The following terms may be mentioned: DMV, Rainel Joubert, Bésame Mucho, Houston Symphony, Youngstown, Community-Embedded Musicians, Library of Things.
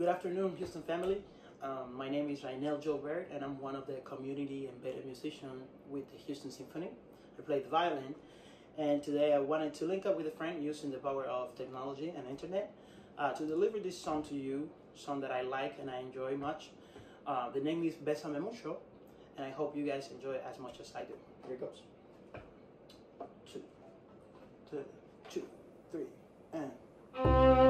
Good afternoon, Houston family. My name is Rainel Joubert, and I'm one of the community embedded musicians with the Houston Symphony. I play the violin, and today I wanted to link up with a friend using the power of technology and internet to deliver this song to you, song that I like and I enjoy much. The name is Bésame Mucho, and I hope you guys enjoy it as much as I do. Here it goes. 1, 2, 3, and...